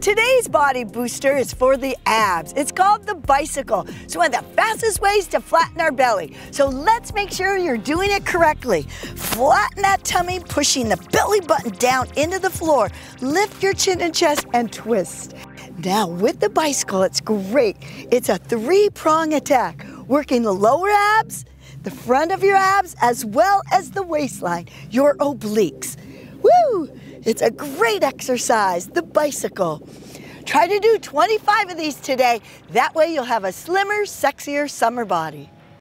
Today's body booster is for the abs. It's called the bicycle. It's one of the fastest ways to flatten our belly. So let's make sure you're doing it correctly. Flatten that tummy, pushing the belly button down into the floor. Lift your chin and chest and twist. Now with the bicycle, it's great. It's a three-prong attack, working the lower abs, the front of your abs, as well as the waistline, your obliques. Woo! It's a great exercise, the bicycle. Try to do 25 of these today. That way you'll have a slimmer, sexier summer body.